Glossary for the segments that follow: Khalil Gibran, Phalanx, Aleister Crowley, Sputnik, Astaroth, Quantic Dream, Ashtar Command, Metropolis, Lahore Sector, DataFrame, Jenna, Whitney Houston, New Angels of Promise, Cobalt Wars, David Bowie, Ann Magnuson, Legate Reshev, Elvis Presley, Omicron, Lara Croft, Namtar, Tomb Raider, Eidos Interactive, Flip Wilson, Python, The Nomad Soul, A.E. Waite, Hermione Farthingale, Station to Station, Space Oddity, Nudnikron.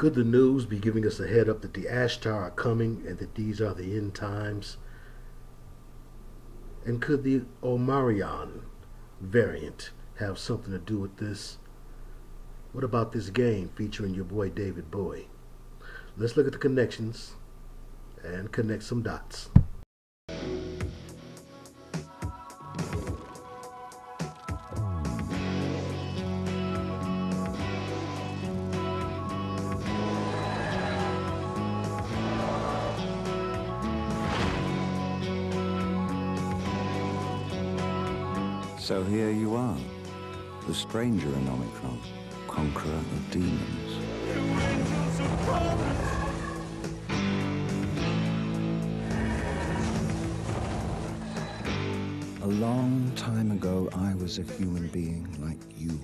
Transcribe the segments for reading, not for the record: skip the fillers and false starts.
Could the news be giving us a head up that the Ashtar are coming and that these are the end times? And could the Omicron variant have something to do with this? What about this game featuring your boy David Bowie? Let's look at the connections and connect some dots. So here you are, the stranger in Omicron, conqueror of demons. New Angels of Promise! A long time ago, I was a human being like you.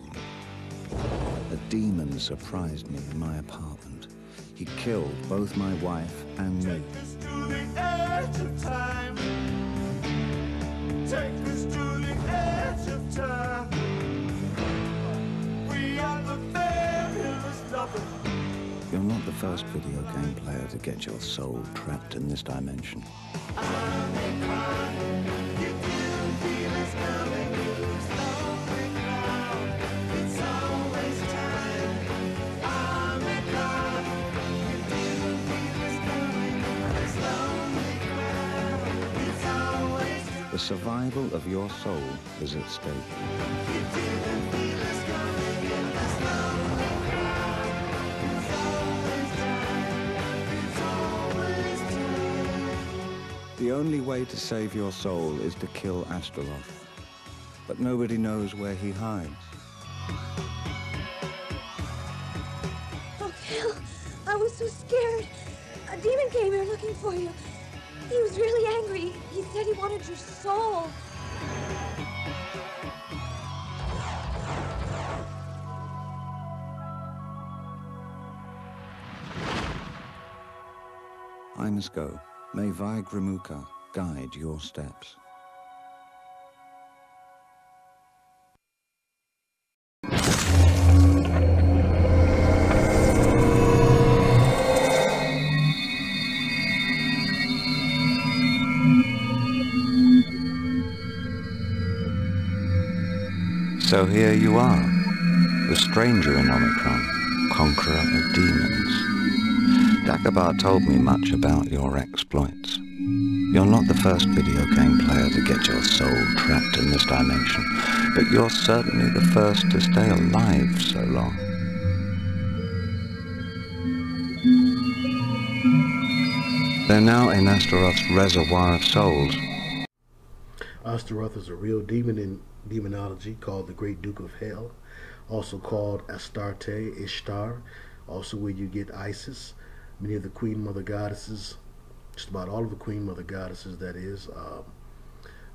A demon surprised me in my apartment. He killed both my wife and me. Take us to the edge of time. Take us to the edge of time. We are the fabulous double. You're not the first video game player to get your soul trapped in this dimension. The survival of your soul is at stake. The only way to save your soul is to kill Astaroth, but nobody knows where he hides. Oh, Phil, I was so scared. A demon came here looking for you. He was really angry. He said he wanted your soul. I must go. May Vai Grimuka guide your steps. So here you are, the stranger in Omicron, conqueror of demons. Dagobah told me much about your exploits. You're not the first video game player to get your soul trapped in this dimension, but you're certainly the first to stay alive so long. They're now in Astaroth's reservoir of souls. Astaroth is a real demon in demonology called the Great Duke of Hell, also called Astarte, Ishtar, also where you get Isis, many of the Queen Mother goddesses, just about all of the Queen Mother goddesses, that is.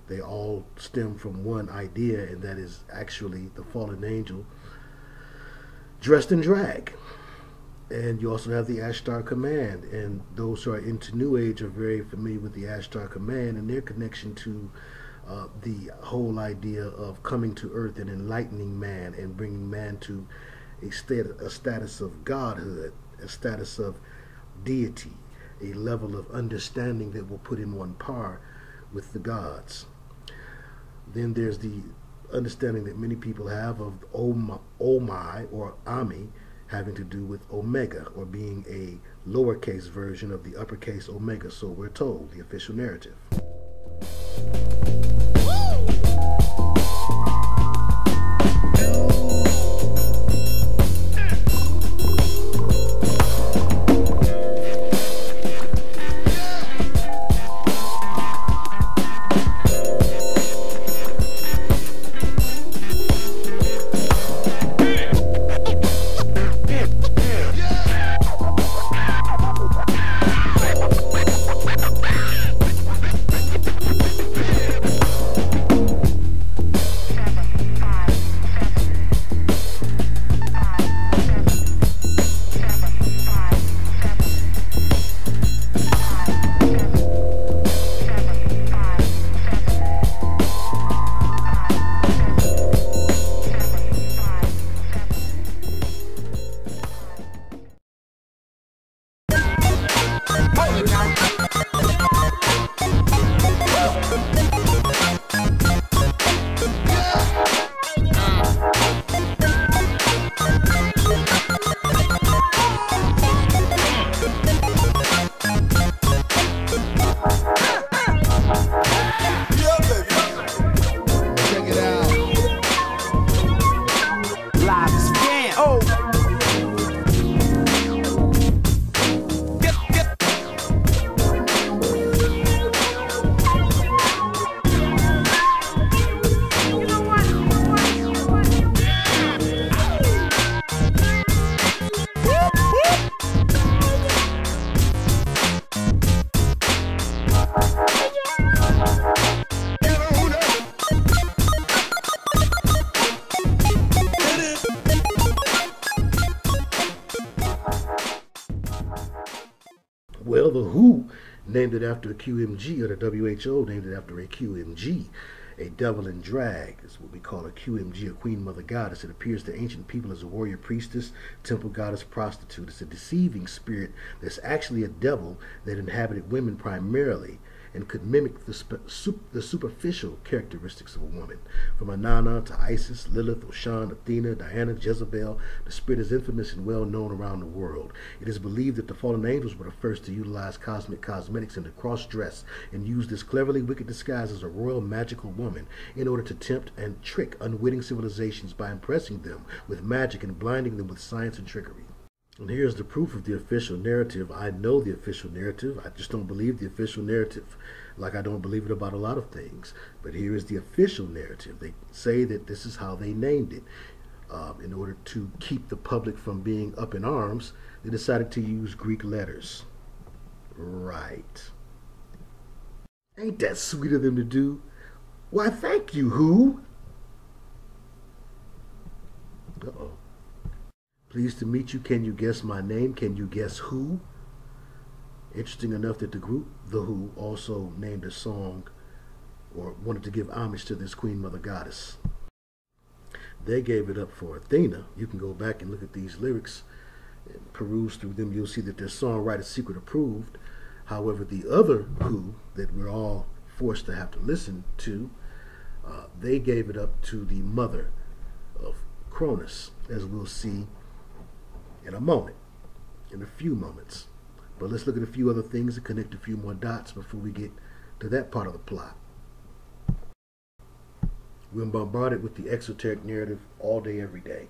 They all stem from one idea, and that is actually the fallen angel dressed in drag. And you also have the Ashtar Command, and those who are into New Age are very familiar with the Ashtar Command and their connection to the whole idea of coming to earth and enlightening man and bringing man to a status of godhood, a status of deity, a level of understanding that will put him on par with the gods. Then there's the understanding that many people have of Omai or Ami, having to do with Omega, or being a lowercase version of the uppercase Omega, so we're told, the official narrative. Well, the WHO named it after a QMG, or the WHO named it after a QMG. A devil in drag is what we call a QMG, a queen mother goddess. It appears to ancient people as a warrior priestess, temple goddess, prostitute. It's a deceiving spirit that's actually a devil that inhabited women primarily and could mimic the superficial characteristics of a woman. From Inanna to Isis, Lilith, Oshan, Athena, Diana, Jezebel, the spirit is infamous and well known around the world. It is believed that the fallen angels were the first to utilize cosmic cosmetics and to cross-dress and use this cleverly wicked disguise as a royal magical woman in order to tempt and trick unwitting civilizations by impressing them with magic and blinding them with science and trickery. And here's the proof of the official narrative. I know the official narrative. I just don't believe the official narrative, like I don't believe it about a lot of things. But here is the official narrative. They say that this is how they named it. In order to keep the public from being up in arms, they decided to use Greek letters. Right. Ain't that sweet of them to do? Why, thank you, WHO? Uh-oh. Pleased to meet you. Can you guess my name? Can you guess who? Interesting enough that the group, The Who, also named a song or wanted to give homage to this Queen Mother Goddess. They gave it up for Athena. You can go back and look at these lyrics and peruse through them. You'll see that their songwriter's secret approved. However, the other Who that we're all forced to have to listen to, they gave it up to the mother of Cronus, as we'll see in a moment, in a few moments. But let's look at a few other things and connect a few more dots before we get to that part of the plot. We're bombarded with the exoteric narrative all day, every day.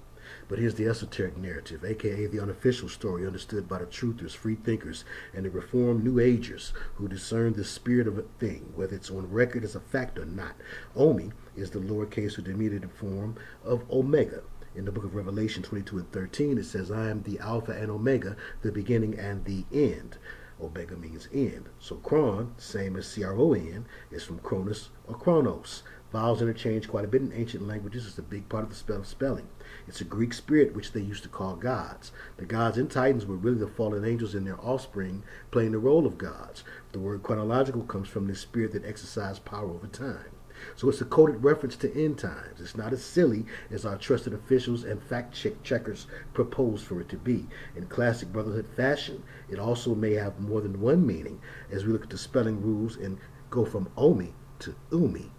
But here's the esoteric narrative, aka the unofficial story understood by the truthers, free thinkers, and the reformed New Agers who discern the spirit of a thing, whether it's on record as a fact or not. Omi is the lowercase or diminutive form of Omega. In the book of Revelation 22:13, it says, I am the Alpha and Omega, the beginning and the end. Omega means end. So Kron, same as C-R-O-N, is from Cronus or Kronos. Vowels interchange quite a bit in ancient languages. It's a big part of the spelling. It's a Greek spirit which they used to call gods. The gods and titans were really the fallen angels and their offspring playing the role of gods. The word chronological comes from this spirit that exercised power over time. So it's a coded reference to end times. It's not as silly as our trusted officials and fact-checkers propose for it to be. In classic brotherhood fashion, it also may have more than one meaning as we look at the spelling rules and go from Omi to Umi.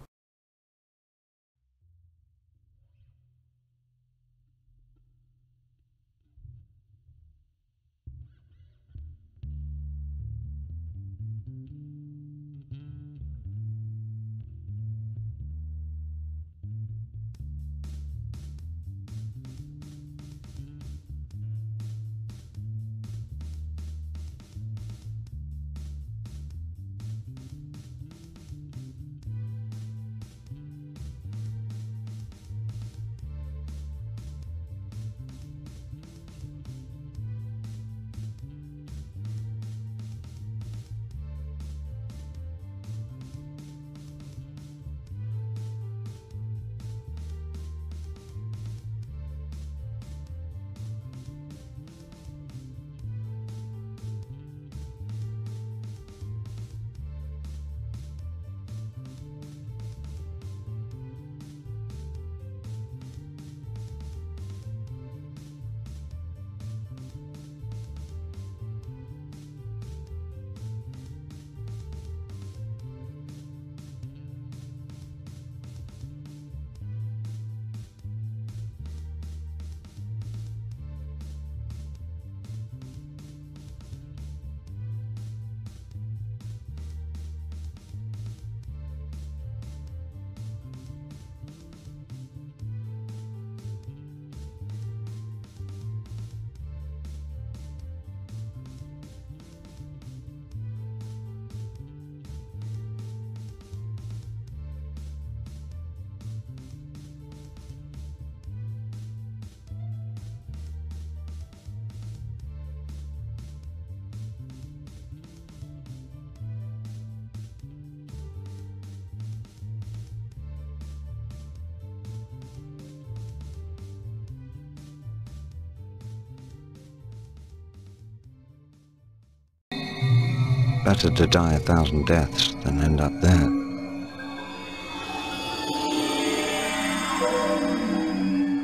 Better to die 1,000 deaths than end up there.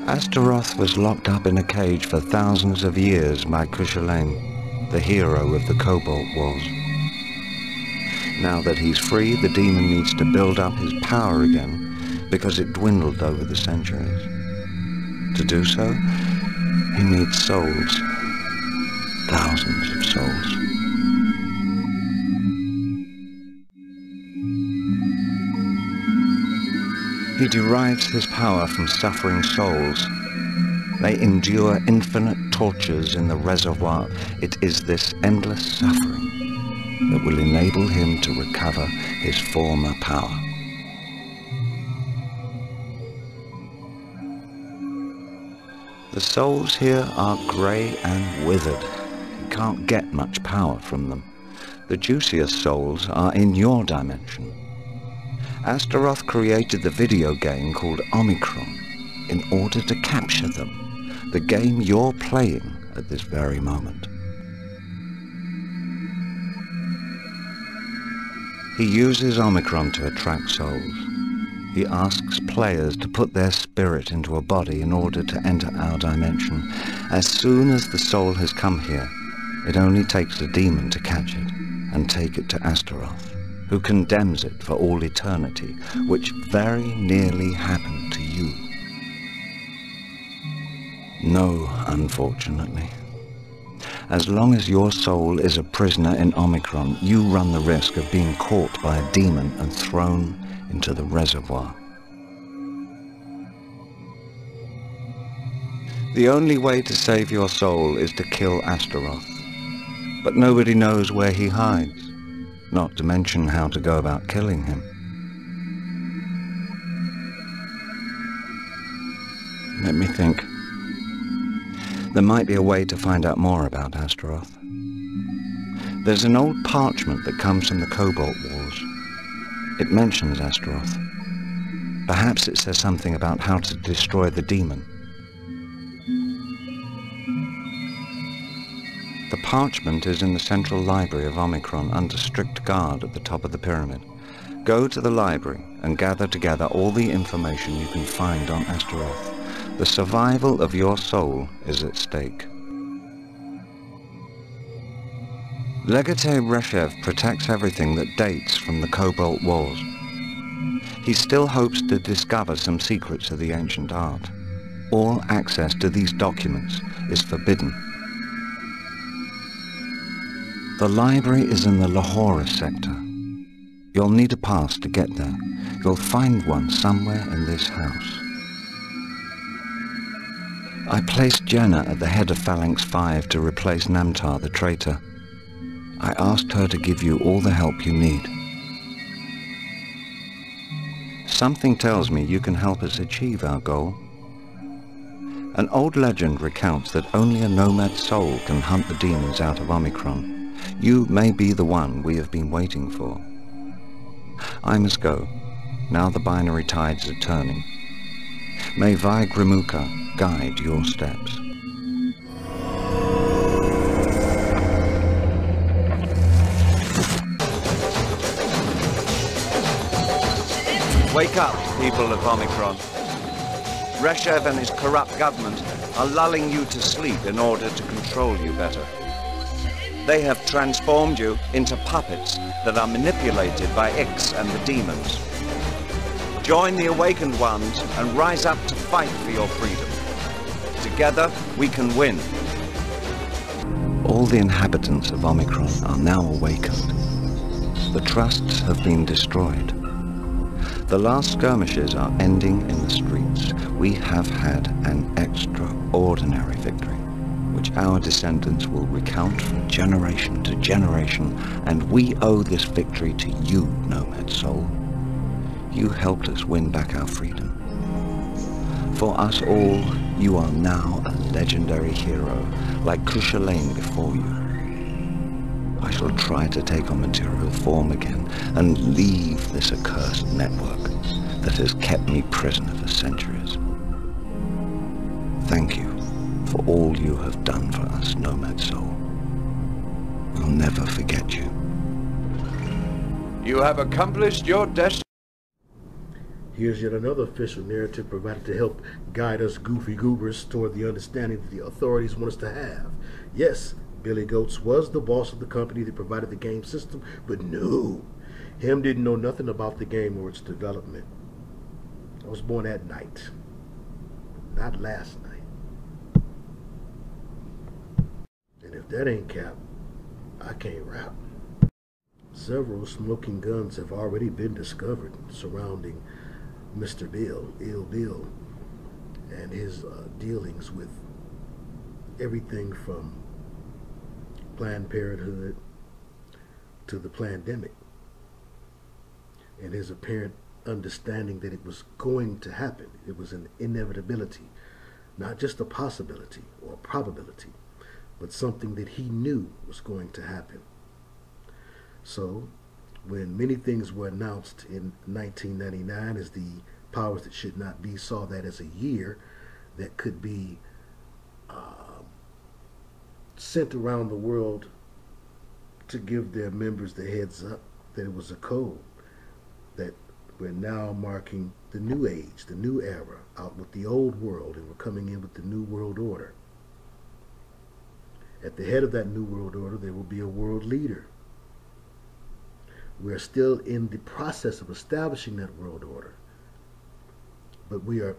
Astaroth was locked up in a cage for thousands of years by Kushalain, the hero of the Cobalt Wars. Now that he's free, the demon needs to build up his power again because it dwindled over the centuries. To do so, he needs souls. Thousands of souls. He derives his power from suffering souls. They endure infinite tortures in the reservoir. It is this endless suffering that will enable him to recover his former power. The souls here are grey and withered. Can't get much power from them. The juiciest souls are in your dimension. Astaroth created the video game called Omicron in order to capture them, the game you're playing at this very moment. He uses Omicron to attract souls. He asks players to put their spirit into a body in order to enter our dimension. As soon as the soul has come here, it only takes the demon to catch it and take it to Astaroth, who condemns it for all eternity, which very nearly happened to you. No, unfortunately. As long as your soul is a prisoner in Omicron, you run the risk of being caught by a demon and thrown into the reservoir. The only way to save your soul is to kill Astaroth. But nobody knows where he hides, not to mention how to go about killing him. Let me think. There might be a way to find out more about Astaroth. There's an old parchment that comes from the Cobalt Wars. It mentions Astaroth. Perhaps it says something about how to destroy the demon. The parchment is in the central library of Omicron under strict guard at the top of the pyramid. Go to the library and gather together all the information you can find on Astaroth. The survival of your soul is at stake. Legate Reshev protects everything that dates from the Cobalt Wars. He still hopes to discover some secrets of the ancient art. All access to these documents is forbidden. The library is in the Lahore Sector. You'll need a pass to get there. You'll find one somewhere in this house. I placed Jenna at the head of Phalanx 5 to replace Namtar the traitor. I asked her to give you all the help you need. Something tells me you can help us achieve our goal. An old legend recounts that only a nomad soul can hunt the demons out of Omicron. You may be the one we have been waiting for. I must go. Now the binary tides are turning. May Vai Grimuka guide your steps. Wake up, people of Omicron. Reshev and his corrupt government are lulling you to sleep in order to control you better. They have transformed you into puppets that are manipulated by X and the demons. Join the awakened ones and rise up to fight for your freedom. Together, we can win. All the inhabitants of Omicron are now awakened. The trusts have been destroyed. The last skirmishes are ending in the streets. We have had an extraordinary victory, which our descendants will recount from generation to generation, and we owe this victory to you, Nomad Soul. You helped us win back our freedom. For us all, you are now a legendary hero, like Kushalain before you. I shall try to take on material form again and leave this accursed network that has kept me prisoner for centuries. Thank you for all you have done for us, Nomad Soul. We'll never forget you. You have accomplished your destiny. Here's yet another official narrative provided to help guide us goofy goobers toward the understanding that the authorities want us to have. Yes, Billy Goats was the boss of the company that provided the game system, but no, him didn't know nothing about the game or its development. I was born at night, not last night. And if that ain't cap, I can't rap. Several smoking guns have already been discovered surrounding Mr. Bill, Ill Bill, and his dealings with everything from Planned Parenthood to the pandemic, and his apparent understanding that it was going to happen. It was an inevitability, not just a possibility or probability, but something that he knew was going to happen. So, when many things were announced in 1999, as the powers that should not be saw that as a year that could be sent around the world to give their members the heads up that it was a code, that we're now marking the new age, the new era, out with the old world, and we're coming in with the new world order. At the head of that new world order, there will be a world leader. We're still in the process of establishing that world order, but we are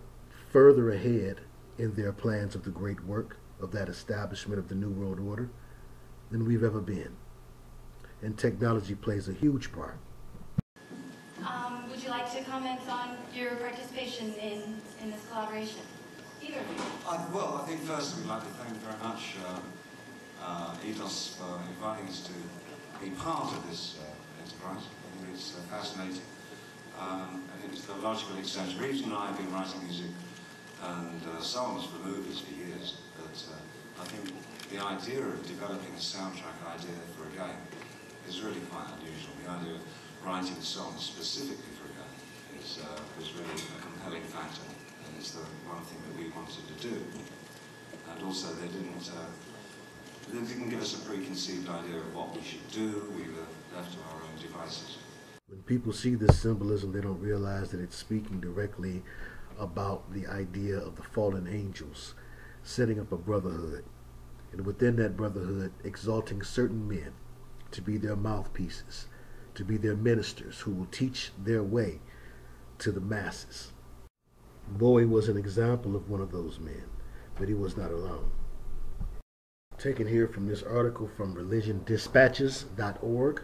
further ahead in their plans of the great work of that establishment of the new world order than we've ever been. And technology plays a huge part. Would you like to comment on your participation in this collaboration? Either of you. Well, I think first we'd like to thank very much Eidos for inviting us to be part of this enterprise. I think it's fascinating. I think it's the logical extension. The reason I've been writing music and songs for movies for years, but I think the idea of developing a soundtrack idea for a game is really quite unusual. The idea of writing songs specifically for a game is really a compelling factor, and it's the one thing that we wanted to do. And also they didn't give us a preconceived idea of what we should do. We were left to our own devices. When people see this symbolism, they don't realize that it's speaking directly about the idea of the fallen angels setting up a brotherhood, and within that brotherhood exalting certain men to be their mouthpieces, to be their ministers who will teach their way to the masses. Bowie was an example of one of those men, but he was not alone. Taken here from this article from religiondispatches.org,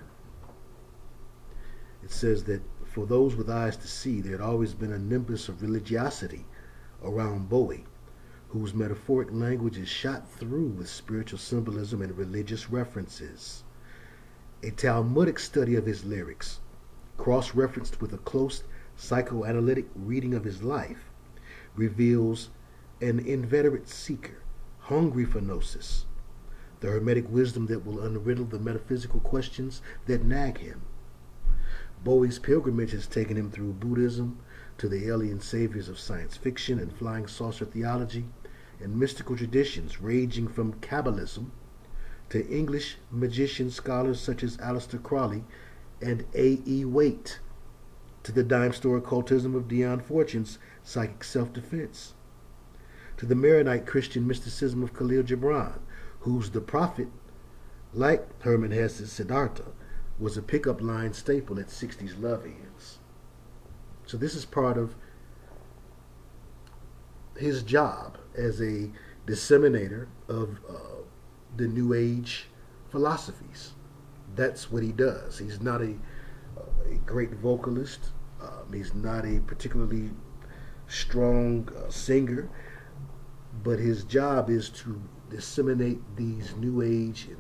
it says that for those with eyes to see, there had always been a nimbus of religiosity around Bowie, whose metaphoric language is shot through with spiritual symbolism and religious references. A Talmudic study of his lyrics, cross-referenced with a close psychoanalytic reading of his life, reveals an inveterate seeker, hungry for gnosis, the hermetic wisdom that will unriddle the metaphysical questions that nag him. Bowie's pilgrimage has taken him through Buddhism to the alien saviors of science fiction and flying saucer theology and mystical traditions ranging from Kabbalism to English magician scholars such as Aleister Crowley and A.E. Waite to the dime store occultism of Dion Fortune's psychic self-defense to the Maronite Christian mysticism of Khalil Gibran, whose The Prophet, like Herman Hesse's Siddhartha, was a pickup line staple at 60s love ends. So this is part of his job as a disseminator of the New Age philosophies. That's what he does. He's not a great vocalist. He's not a particularly strong singer, but his job is to disseminate these New Age and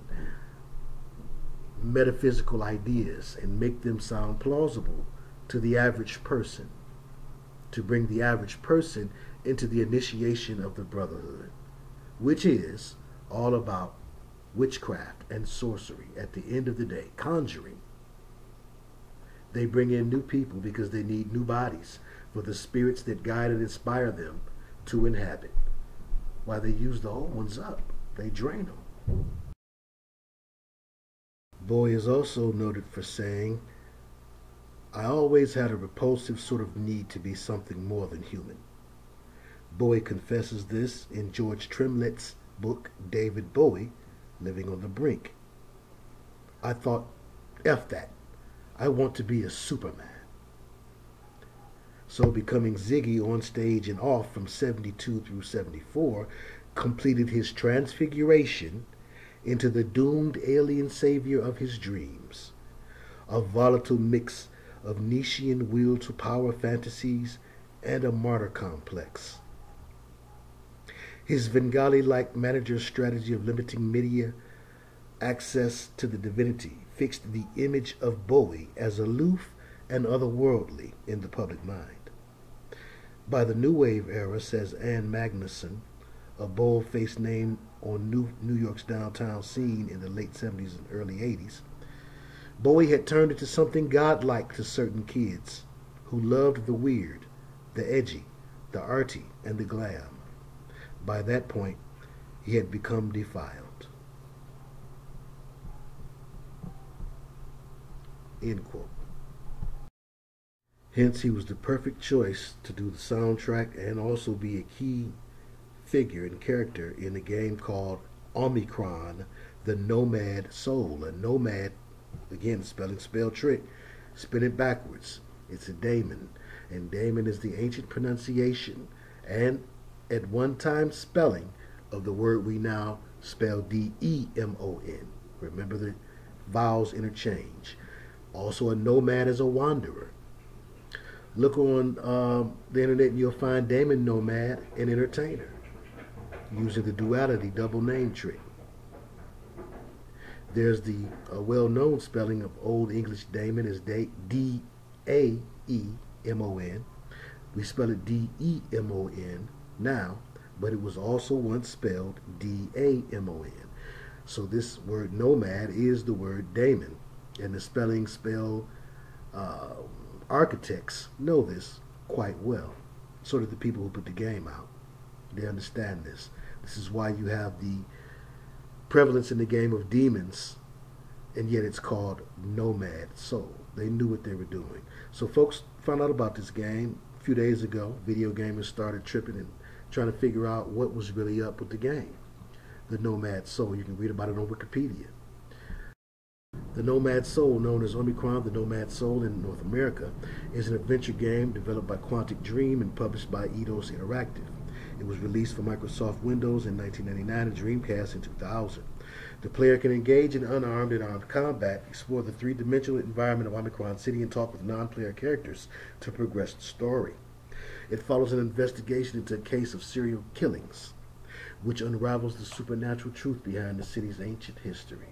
metaphysical ideas and make them sound plausible to the average person, to bring the average person into the initiation of the brotherhood, which is all about witchcraft and sorcery. At the end of the day, conjuring. They bring in new people because they need new bodies for the spirits that guide and inspire them to inhabit, while they use the old ones up. They drain them. Bowie is also noted for saying I always had a repulsive sort of need to be something more than human. Bowie confesses this in George Tremlett's book, David Bowie, Living on the Brink. I thought, F that. I want to be a Superman. So becoming Ziggy on stage and off from 72 through 74 completed his transfiguration into the doomed alien savior of his dreams, a volatile mix of Nietzschean will to power fantasies and a martyr complex. His Bengali-like manager's strategy of limiting media access to the divinity fixed the image of Bowie as aloof and otherworldly in the public mind. By the New Wave era, says Ann Magnuson, a bold-faced name on New York's downtown scene in the late 70s and early 80s, Bowie had turned into something godlike to certain kids who loved the weird, the edgy, the arty, and the glam. By that point, he had become defiled. End quote. Hence, he was the perfect choice to do the soundtrack and also be a key figure and character in a game called Omicron, The Nomad Soul. A nomad, again, spell trick, spin it backwards. It's a daemon, and daemon is the ancient pronunciation and at one time spelling of the word we now spell D-E-M-O-N. Remember the vowels interchange. Also, a nomad is a wanderer. Look on the internet and you'll find daemon, nomad, and entertainer using the duality double name trick. There's the well-known spelling of Old English daemon as D-A-E-M-O-N. We spell it D-E-M-O-N now, but it was also once spelled D-A-M-O-N. So this word nomad is the word daemon, and the spelling architects know this quite well. So do the people who put the game out. They understand this. This is why you have the prevalence in the game of demons, and yet it's called Nomad Soul. They knew what they were doing. So folks found out about this game a few days ago. Video gamers started tripping and trying to figure out what was really up with the game, The Nomad Soul. You can read about it on Wikipedia. The Nomad Soul, known as Omicron, The Nomad Soul in North America, is an adventure game developed by Quantic Dream and published by Eidos Interactive. It was released for Microsoft Windows in 1999 and Dreamcast in 2000. The player can engage in unarmed and armed combat, explore the three-dimensional environment of Omicron City, and talk with non-player characters to progress the story. It follows an investigation into a case of serial killings, which unravels the supernatural truth behind the city's ancient history.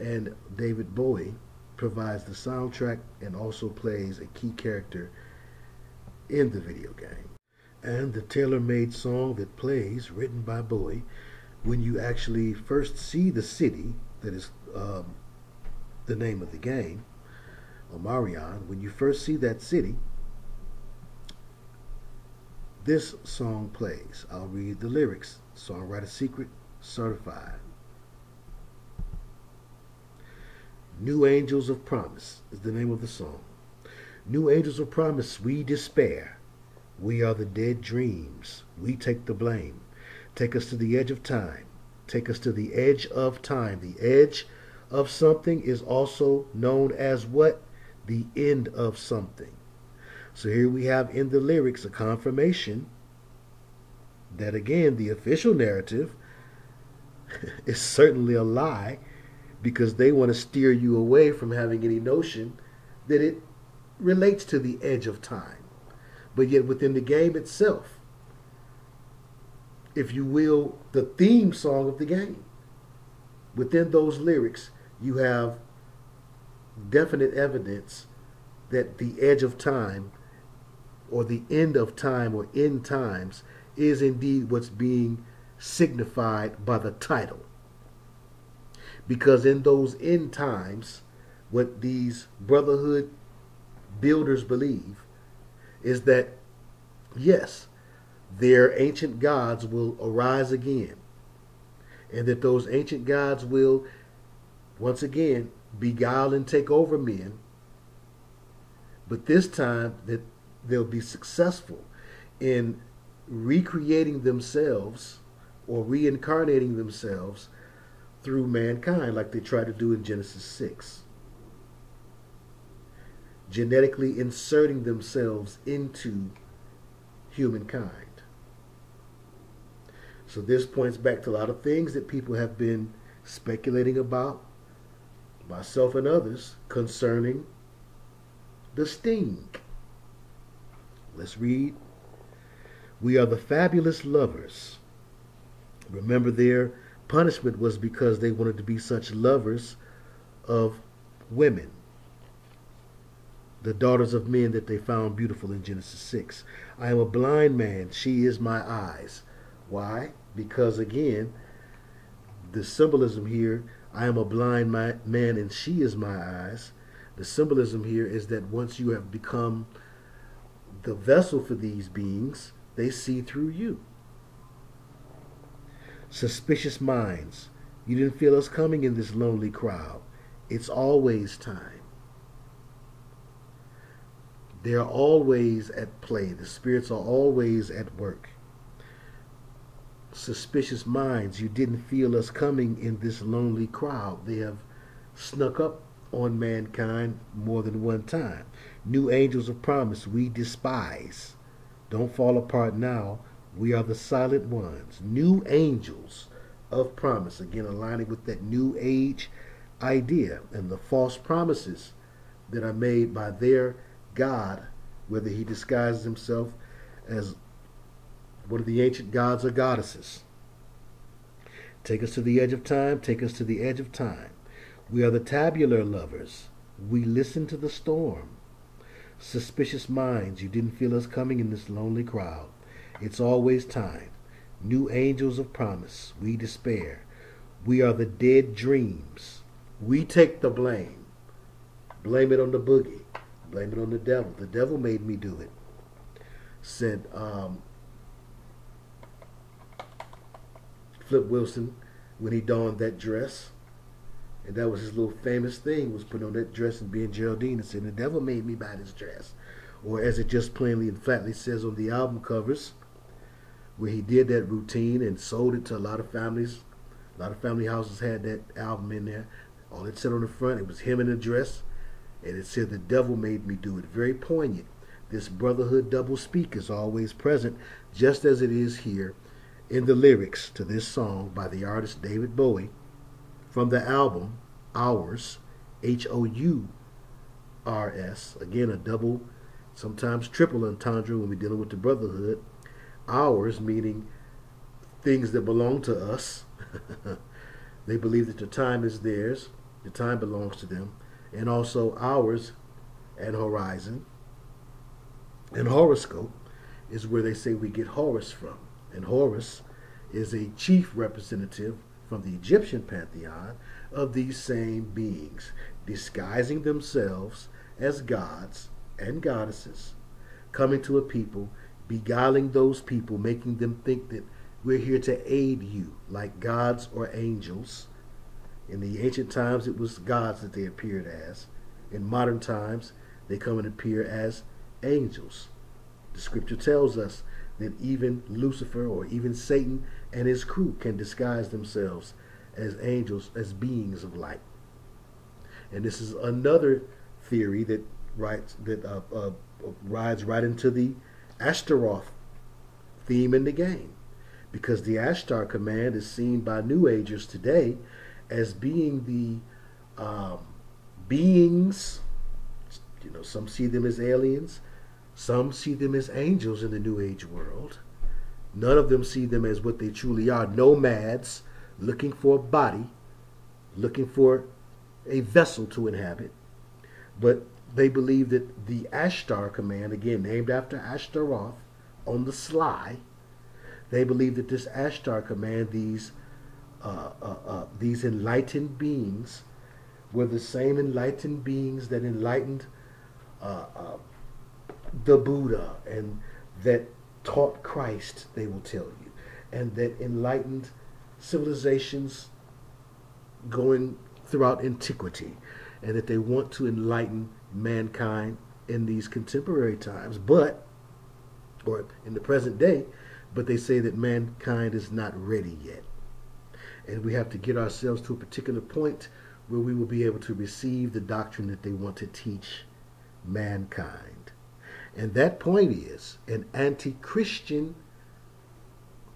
And David Bowie provides the soundtrack and also plays a key character in the video game. And the tailor-made song that plays, written by Bowie, when you actually first see the city, that is the name of the game, Omarion, when you first see that city, this song plays. I'll read the lyrics. Songwriter Secret, certified. New Angels of Promise is the name of the song. New Angels of Promise, we despair. We are the dead dreams. We take the blame. Take us to the edge of time. Take us to the edge of time. The edge of something is also known as what? The end of something. So here we have in the lyrics a confirmation that, again, the official narrative is certainly a lie, because they want to steer you away from having any notion that it relates to the edge of time. But yet within the game itself, if you will, the theme song of the game, within those lyrics, you have definite evidence that the edge of time or the end of time or end times is indeed what's being signified by the title. Because in those end times, what these brotherhood builders believe is that, yes, their ancient gods will arise again, and that those ancient gods will, once again, beguile and take over men but this time that they'll be successful in recreating themselves or reincarnating themselves through mankind, like they try to do in Genesis 6. Genetically inserting themselves into humankind. So this points back to a lot of things that people have been speculating about, myself and others, concerning the sting. Let's read. We are the fabulous lovers. Remember, their punishment was because they wanted to be such lovers of women, the daughters of men that they found beautiful in Genesis 6. I am a blind man. She is my eyes. Why? Because, again, the symbolism here, I am a blind man and she is my eyes. The symbolism here is that once you have become the vessel for these beings, they see through you. Suspicious minds. You didn't feel us coming in this lonely crowd. It's always time. They're always at play. The spirits are always at work. Suspicious minds, you didn't feel us coming in this lonely crowd. They have snuck up on mankind more than one time. New Angels of Promise, we despise. Don't fall apart now. We are the silent ones. New Angels of Promise. Again, aligning with that New Age idea and the false promises that are made by their god, whether he disguises himself as one of the ancient gods or goddesses. Take us to the edge of time. Take us to the edge of time. We are the tabular lovers. We listen to the storm. Suspicious minds, you didn't feel us coming in this lonely crowd. It's always time. New Angels of Promise, we despair. We are the dead dreams. We take the blame. Blame it on the boogie. Blame it on the devil. The devil made me do it, said Flip Wilson when he donned that dress. And that was his little famous thing, was putting on that dress and being Geraldine and saying, the devil made me buy this dress. Or as it just plainly and flatly says on the album covers, where he did that routine and sold it to a lot of families. A lot of family houses had that album in there. All it said on the front, it was him in a dress. And it said, the devil made me do it. Very poignant. This brotherhood double speak is always present, just as it is here in the lyrics to this song by the artist David Bowie, from the album Hours, Hours, again a double, sometimes triple entendre when we're dealing with the brotherhood. Hours meaning things that belong to us. They believe that the time is theirs, the time belongs to them, and also hours and horizon. And horoscope is where they say we get Horus from, and Horus is a chief representative from the Egyptian pantheon of these same beings, disguising themselves as gods and goddesses, coming to a people, beguiling those people, making them think that we're here to aid you, like gods or angels. In the ancient times, it was gods that they appeared as. In modern times, they come and appear as angels. The scripture tells us that even Lucifer or even Satan and his crew can disguise themselves as angels, as beings of light. And this is another theory that rides right into the Astaroth theme in the game, because the Ashtar Command is seen by New Agers today as being the beings. You know, some see them as aliens, some see them as angels in the New Age world. None of them see them as what they truly are, nomads looking for a body, looking for a vessel to inhabit. But they believe that the Ashtar Command, again named after Ashtaroth, on the sly, they believe that this Ashtar Command, these enlightened beings, were the same enlightened beings that enlightened the Buddha and that taught Christ, they will tell you, and that enlightened civilizations going throughout antiquity, and that they want to enlighten mankind in these contemporary times, but, or in the present day, but they say that mankind is not ready yet. And we have to get ourselves to a particular point where we will be able to receive the doctrine that they want to teach mankind. And that point is an anti-Christian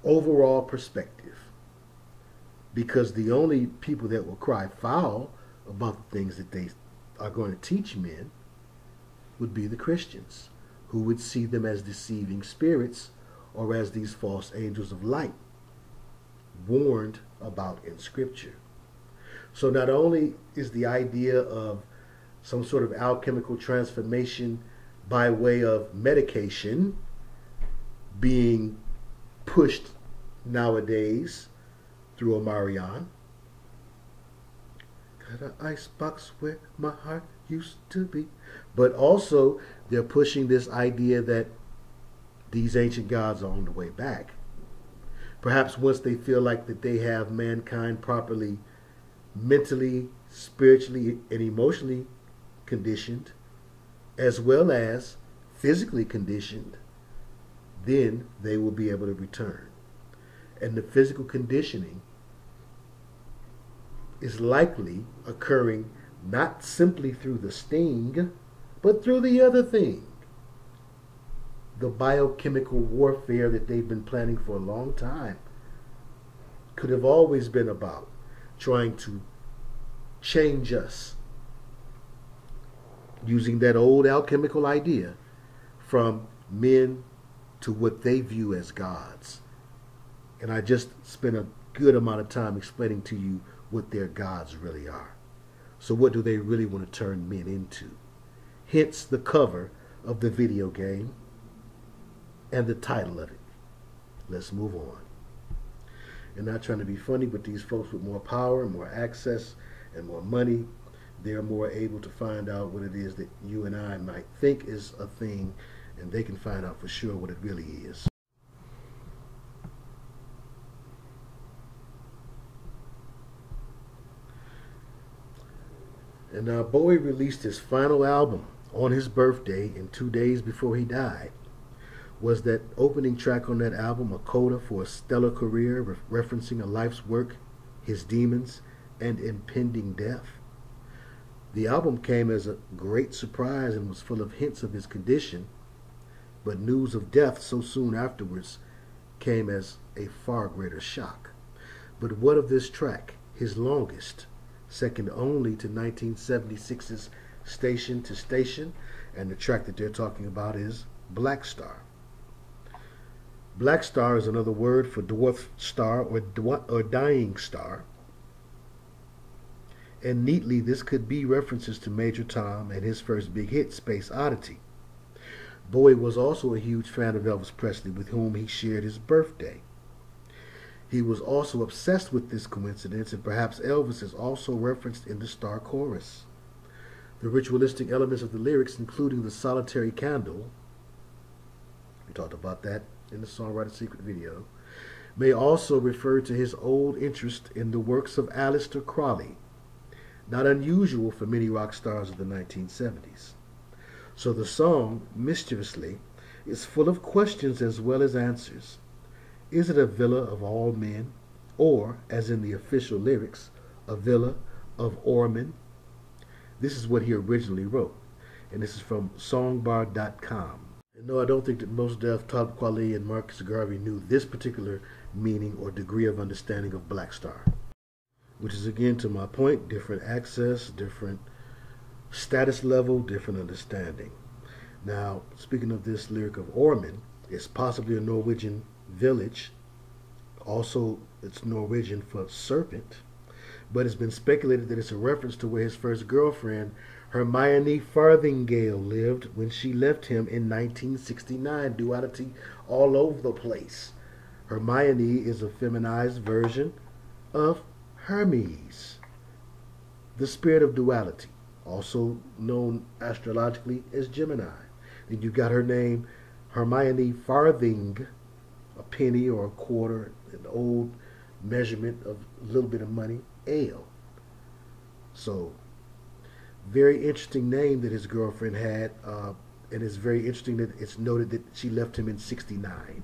overall perspective. Because the only people that will cry foul about the things that they are going to teach men would be the Christians, who would see them as deceiving spirits or as these false angels of light warned about in Scripture. So not only is the idea of some sort of alchemical transformation by way of medication being pushed nowadays through Omarion. Got an icebox where my heart used to be. But also they're pushing this idea that these ancient gods are on the way back. Perhaps once they feel like that they have mankind properly mentally, spiritually, and emotionally conditioned, as well as physically conditioned, then they will be able to return. And the physical conditioning is likely occurring not simply through the sting, but through the other thing. The biochemical warfare that they've been planning for a long time could have always been about trying to change us, using that old alchemical idea from men to what they view as gods. And I just spent a good amount of time explaining to you what their gods really are. So what do they really want to turn men into? Hence the cover of the video game and the title of it. Let's move on. And not trying to be funny, but these folks with more power, more access, and more money, they're more able to find out what it is that you and I might think is a thing, and they can find out for sure what it really is. And now Bowie released his final album on his birthday and 2 days before he died. Was that opening track on that album a coda for a stellar career, referencing a life's work, his demons, and impending death? The album came as a great surprise and was full of hints of his condition, but news of death so soon afterwards came as a far greater shock. But what of this track, his longest, second only to 1976's Station to Station, and the track that they're talking about is Black Star. Black Star is another word for dwarf star or dying star. And neatly, this could be references to Major Tom and his first big hit, Space Oddity. Bowie was also a huge fan of Elvis Presley, with whom he shared his birthday. He was also obsessed with this coincidence, and perhaps Elvis is also referenced in the Star Chorus. The ritualistic elements of the lyrics, including the solitary candle, we talked about that in the Songwriter's Secret video, may also refer to his old interest in the works of Aleister Crowley, not unusual for many rock stars of the 1970s. So the song, mischievously, is full of questions as well as answers. Is it a villa of all men, or, as in the official lyrics, a villa of Ormen? This is what he originally wrote, and this is from songbar.com. No, I don't think that most Mos Def, Talib Kweli, and Marcus Garvey knew this particular meaning or degree of understanding of Black Star. Which is, again, to my point, different access, different status level, different understanding. Now, speaking of this lyric of Ormen, it's possibly a Norwegian village. Also, it's Norwegian for serpent. But it's been speculated that it's a reference to where his first girlfriend, Hermione Farthingale, lived when she left him in 1969. Duality all over the place. Hermione is a feminized version of Hermes, the spirit of duality, also known astrologically as Gemini. Then you've got her name, Hermione Farthing, a penny or a quarter, an old measurement of a little bit of money, ale. So Very interesting name that his girlfriend had, and it's very interesting that it's noted that she left him in 1969.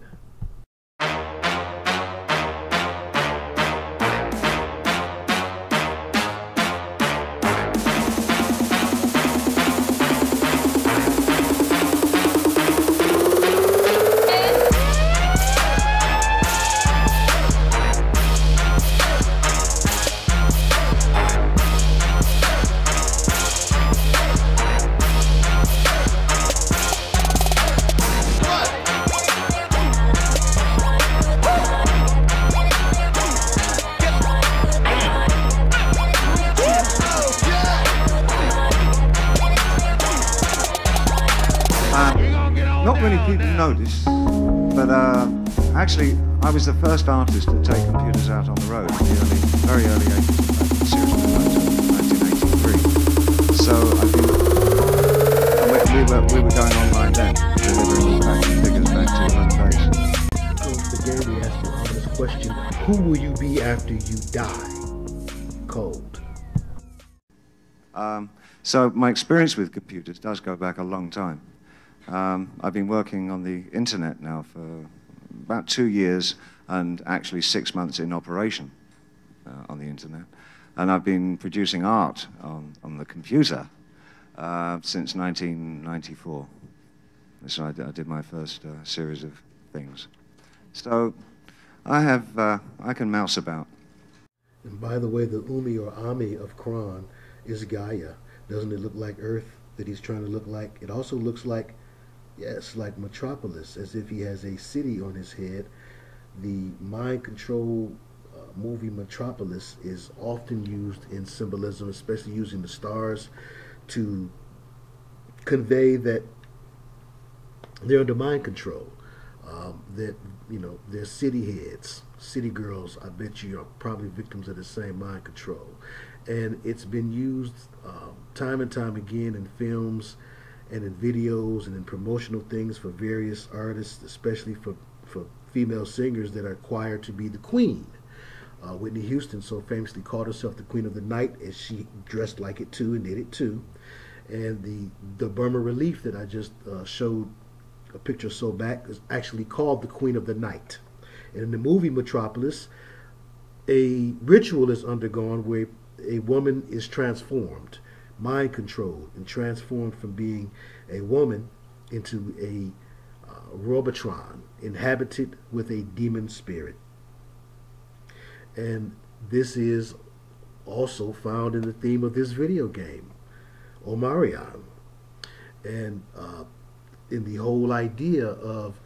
I was the first artist to take computers out on the road in the very early 80s, seriously, 1983. So I think we were going online then, delivering all facts and figures back to home base. Again, we asked the honest question: who will you be after you die? Cold. So my experience with computers does go back a long time. I've been working on the internet now for about 2 years, and actually 6 months in operation on the internet. And I've been producing art on the computer since 1994. So I did my first series of things. So I can mouse about. And by the way, the Umi or Ami of Kron is Gaia. Doesn't it look like Earth that he's trying to look like? It also looks like, yes, like Metropolis, as if he has a city on his head. The mind control movie Metropolis is often used in symbolism, especially using the stars to convey that they're under mind control, that, you know, they're city heads, city girls. I bet you are probably victims of the same mind control. And it's been used time and time again in films and in videos and in promotional things for various artists, especially for female singers that are required to be the queen. Whitney Houston so famously called herself the Queen of the Night, as she dressed like it too and did it too. And the Burma relief that I just showed a picture or so back is actually called the Queen of the Night. And in the movie Metropolis, a ritual is undergone where a woman is transformed, mind controlled, and transformed from being a woman into a Robotron, inhabited with a demon spirit. And this is also found in the theme of this video game, Omarion, and in the whole idea of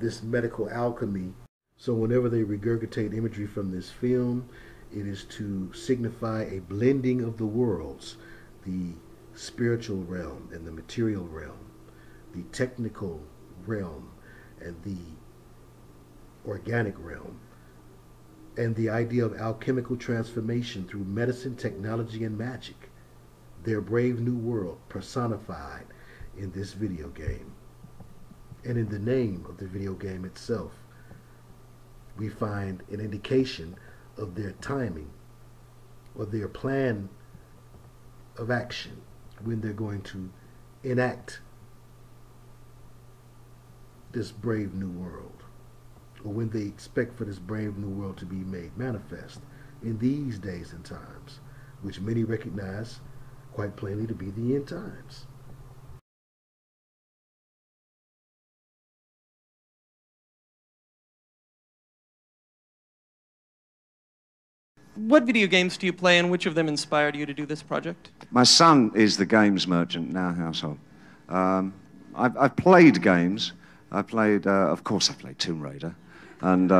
this medical alchemy. So whenever they regurgitate imagery from this film, it is to signify a blending of the worlds: the spiritual realm and the material realm, the technical realm and the organic realm, and the idea of alchemical transformation through medicine, technology, and magic. Their brave new world personified in this video game. And in the name of the video game itself, we find an indication of their timing or their plan of action when they're going to enact this brave new world, or when they expect for this brave new world to be made manifest in these days and times, which many recognize quite plainly to be the end times. What video games do you play, and which of them inspired you to do this project? My son is the games merchant in our household. I've played games. I played, of course, I played Tomb Raider. And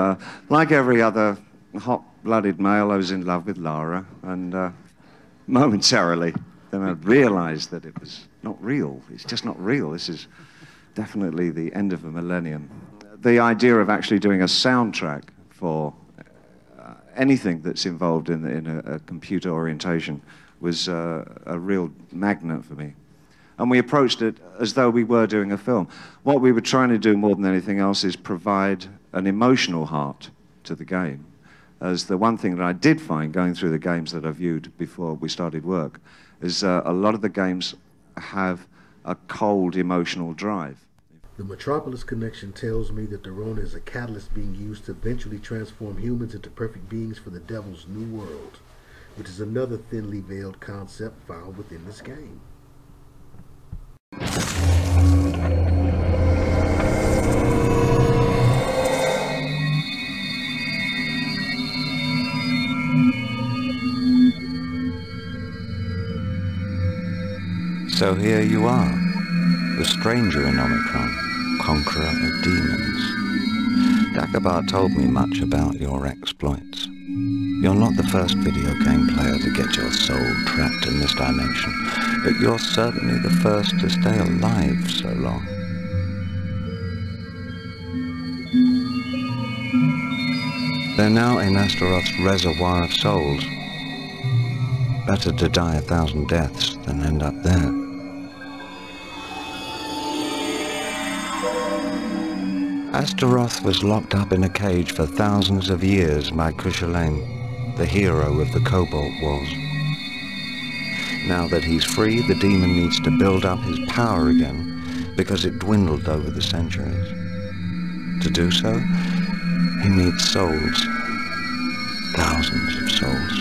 like every other hot-blooded male, I was in love with Lara. And momentarily, then I realized that it was not real. It's just not real. This is definitely the end of a millennium. The idea of actually doing a soundtrack for anything that's involved in a computer orientation was a real magnet for me. And we approached it as though we were doing a film. What we were trying to do more than anything else is provide an emotional heart to the game as the one thing that I did find going through the games that I viewed before we started work is a lot of the games have a cold emotional drive. The Metropolis connection tells me that the Rona is a catalyst being used to eventually transform humans into perfect beings for the Devil's New World, which is another thinly veiled concept found within this game. So here you are, the stranger in Omicron, conqueror of demons. Dagobah told me much about your exploits. You're not the first video game player to get your soul trapped in this dimension, but you're certainly the first to stay alive so long. They're now in Astaroth's reservoir of souls. Better to die 1,000 deaths than end up there. Astaroth was locked up in a cage for thousands of years by Kushalain, the hero of the Cobalt Wars. Now that he's free, the demon needs to build up his power again because it dwindled over the centuries. To do so, he needs souls, thousands of souls.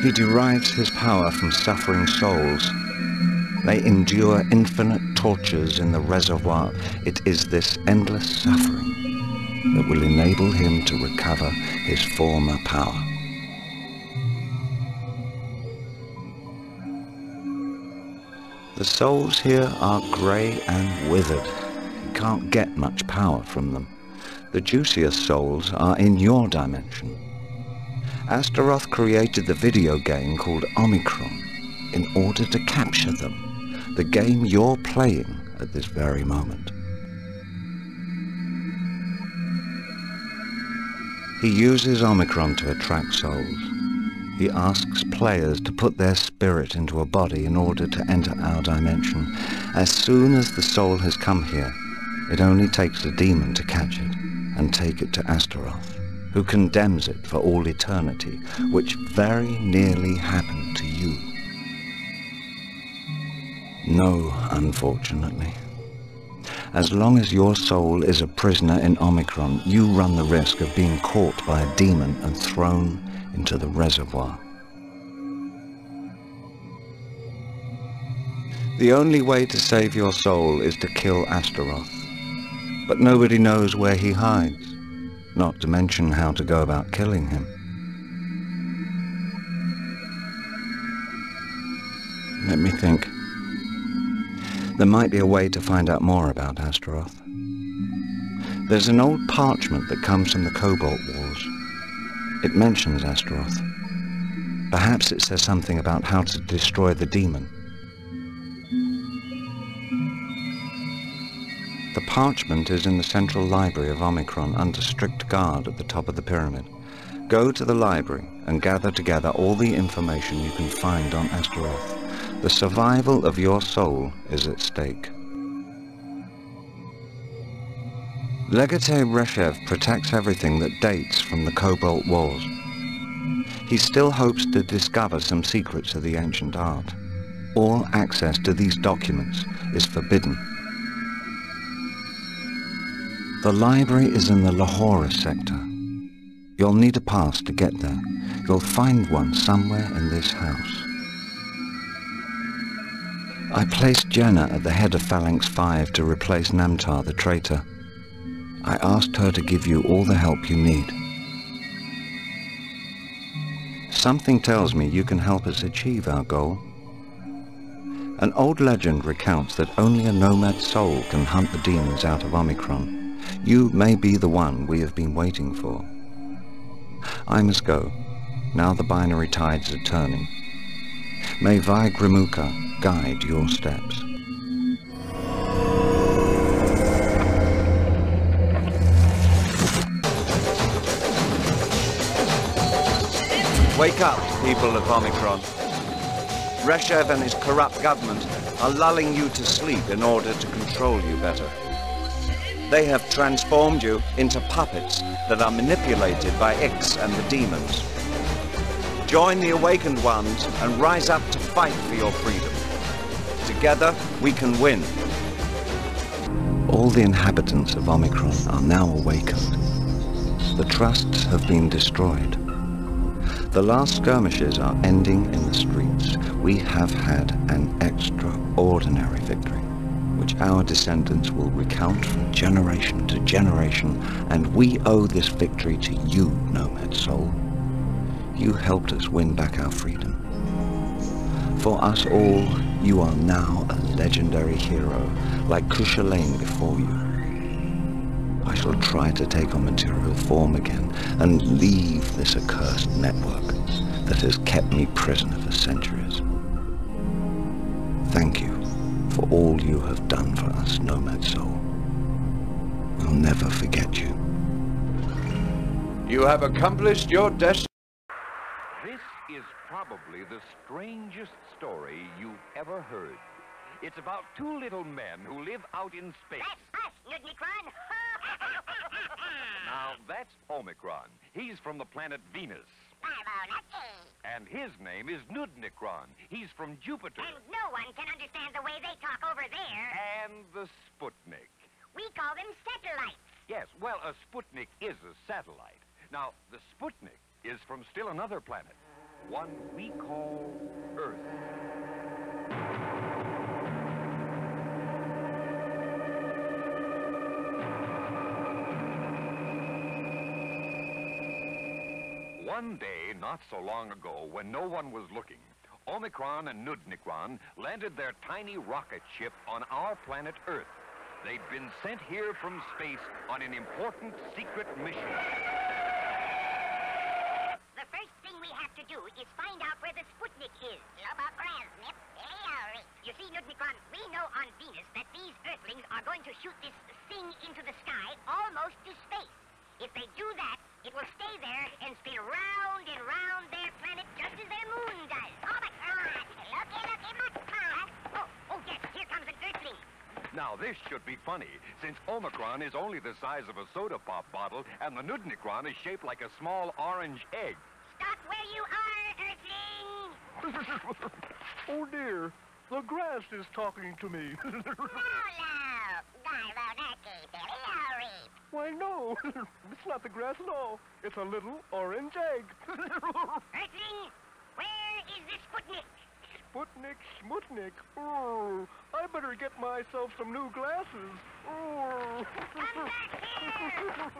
He derives his power from suffering souls. They endure infinite tortures in the reservoir. It is this endless suffering that will enable him to recover his former power. The souls here are grey and withered. He can't get much power from them. The juiciest souls are in your dimension. Astaroth created the video game called Omicron in order to capture them, the game you're playing at this very moment. He uses Omicron to attract souls. He asks players to put their spirit into a body in order to enter our dimension. As soon as the soul has come here, it only takes the demon to catch it and take it to Astaroth, who condemns it for all eternity, which very nearly happened to you. No, unfortunately. As long as your soul is a prisoner in Omicron, you run the risk of being caught by a demon and thrown into the reservoir. The only way to save your soul is to kill Astaroth, but nobody knows where he hides, not to mention how to go about killing him. Let me think. There might be a way to find out more about Astaroth. There's an old parchment that comes from the Cobalt Wars. It mentions Astaroth. Perhaps it says something about how to destroy the demon. The parchment is in the central library of Omicron under strict guard at the top of the pyramid. Go to the library and gather together all the information you can find on Astaroth. The survival of your soul is at stake. Legate Reshev protects everything that dates from the Cobalt Wars. He still hopes to discover some secrets of the ancient art. All access to these documents is forbidden. The library is in the Lahore Sector. You'll need a pass to get there. You'll find one somewhere in this house. I placed Jenna at the head of Phalanx 5 to replace Namtar the traitor. I asked her to give you all the help you need. Something tells me you can help us achieve our goal. An old legend recounts that only a nomad soul can hunt the demons out of Omicron. You may be the one we have been waiting for. I must go. Now the binary tides are turning. May Vai Grimuka guide your steps. Wake up, people of Omicron. Reshev and his corrupt government are lulling you to sleep in order to control you better. They have transformed you into puppets that are manipulated by X and the demons. Join the awakened ones and rise up to fight for your freedom. Together, we can win. All the inhabitants of Omicron are now awakened. The trusts have been destroyed. The last skirmishes are ending in the streets. We have had an extraordinary victory, which our descendants will recount from generation to generation, and we owe this victory to you, Nomad Soul. You helped us win back our freedom. For us all, you are now a legendary hero, like Kushalain before you. I shall try to take on material form again and leave this accursed network that has kept me prisoner for centuries. Thank you for all you have done for us, Nomad Soul. We'll never forget you. You have accomplished your destiny. This is probably the strangest story you've ever heard. It's about two little men who live out in space. That's us, Nudnikron! Now, that's Omicron. He's from the planet Venus. And his name is Nudnikron. He's from Jupiter. And no one can understand the way they talk over there. And the Sputnik. We call them satellites. Yes, well, a Sputnik is a satellite. Now, the Sputnik is from still another planet. One we call Earth. One day, not so long ago, when no one was looking, Omicron and Nudnikron landed their tiny rocket ship on our planet Earth. They'd been sent here from space on an important secret mission. Is find out where the Sputnik is. Lobo Krasnip, they are it. You see, Nudnikron, we know on Venus that these Earthlings are going to shoot this thing into the sky almost to space. If they do that, it will stay there and spin round and round their planet just as their moon does. Omicron! Look, oh, yes, here comes an Earthling. Now, this should be funny, since Omicron is only the size of a soda pop bottle and the Nudnikron is shaped like a small orange egg. Stop where you are, Earthling! Oh, dear. The grass is talking to me. Why, no. It's not the grass at all. It's a little orange egg. Earthling, where is the Sputnik? Sputnik. Oh, I better get myself some new glasses. Oh. Come back here!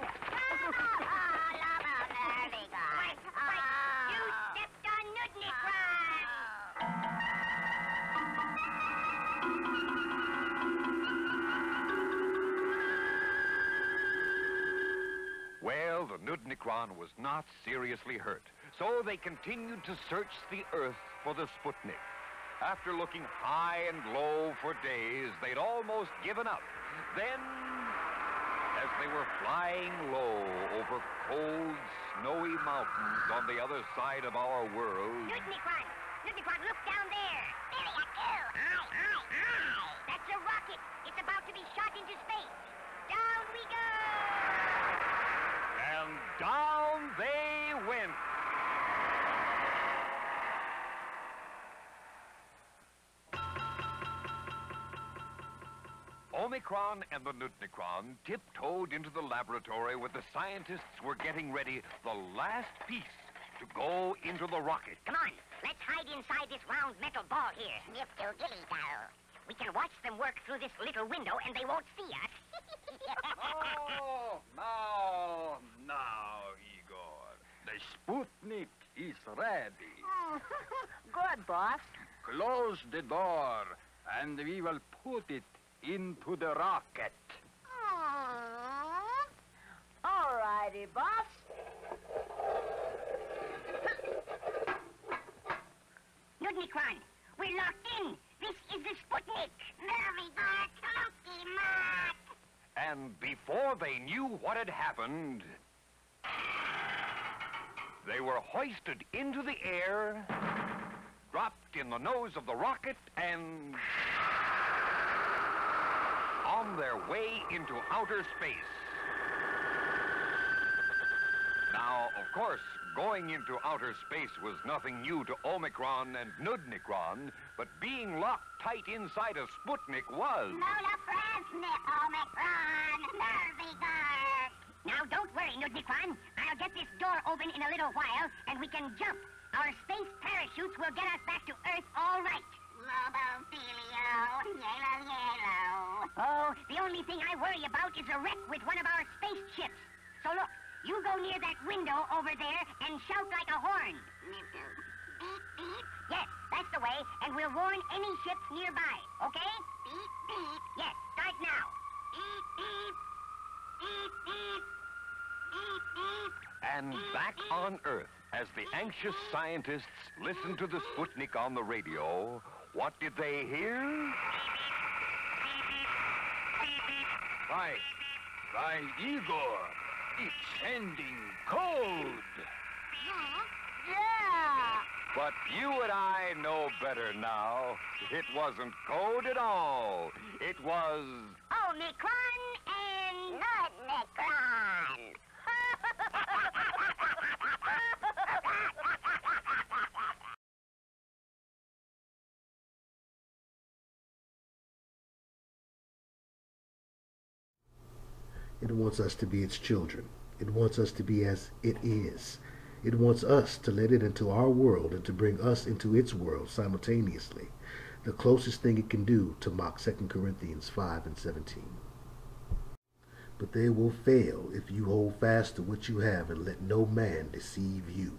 Well, the Nudnikron was not seriously hurt, so they continued to search the Earth for the Sputnik. After looking high and low for days, they'd almost given up. Then, as they were flying low over cold, snowy mountains on the other side of our world... Nudnikron! Nudnikron, look down there! There you go! Aye! That's a rocket! It's about to be shot into space! Down we go! And down they went! Omicron and the Nudnikron tiptoed into the laboratory where the scientists were getting ready the last piece to go into the rocket. Come on, let's hide inside this round metal ball here. We can watch them work through this little window and they won't see us. Oh, now, Igor. The Sputnik is ready. Good, boss. Close the door and we will put it into the rocket. All righty, boss. Nudnikron, we're locked in. This is the Sputnik. And before they knew what had happened, they were hoisted into the air dropped in the nose of the rocket and on their way into outer space. Now, of course, going into outer space was nothing new to Omicron and Nudnikron, but being locked tight inside of Sputnik was... Lola Fransnik, Omicron! Nervy guard! Now, don't worry, Nudnikron. I'll get this door open in a little while, and we can jump. Our space parachutes will get us back to Earth all right. Lobopilio, yellow, yellow. Oh, the only thing I worry about is a wreck with one of our spaceships. So look, you go near that window over there and shout like a horn. Beep, beep. Yes, that's the way, and we'll warn any ships nearby, okay? Beep, beep. Yes, start now. Beep, beep. Beep, beep. Beep, beep. And back on Earth, as the anxious scientists listened to the Sputnik on the radio, what did they hear? By Igor, it's ending cold. Yeah. But you and I know better now. It wasn't cold at all. It was... Omicron and Nudnikron. It wants us to be its children. It wants us to be as it is. It wants us to let it into our world and to bring us into its world simultaneously. The closest thing it can do to mock 2 Corinthians 5 and 17. But they will fail if you hold fast to what you have and let no man deceive you.